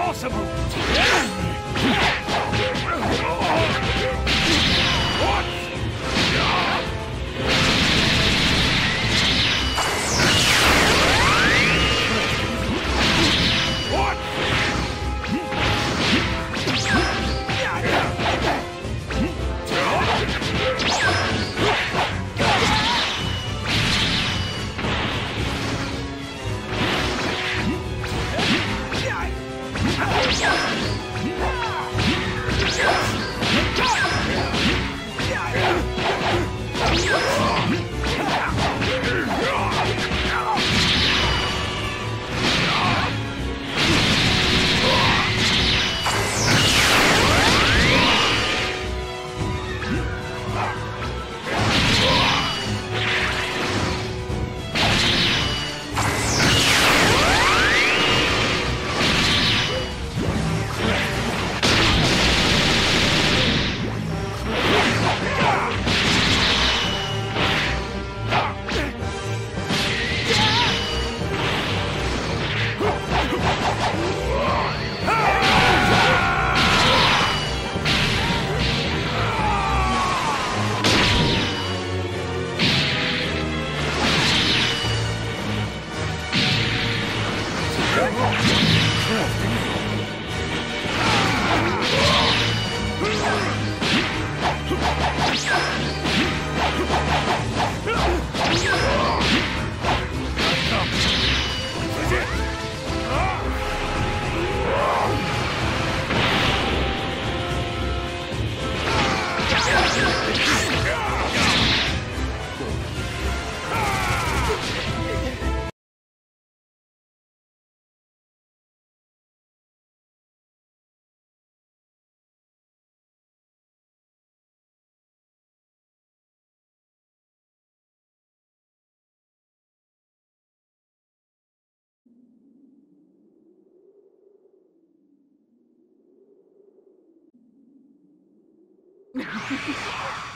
Impossible! What? Ha, ha, ha.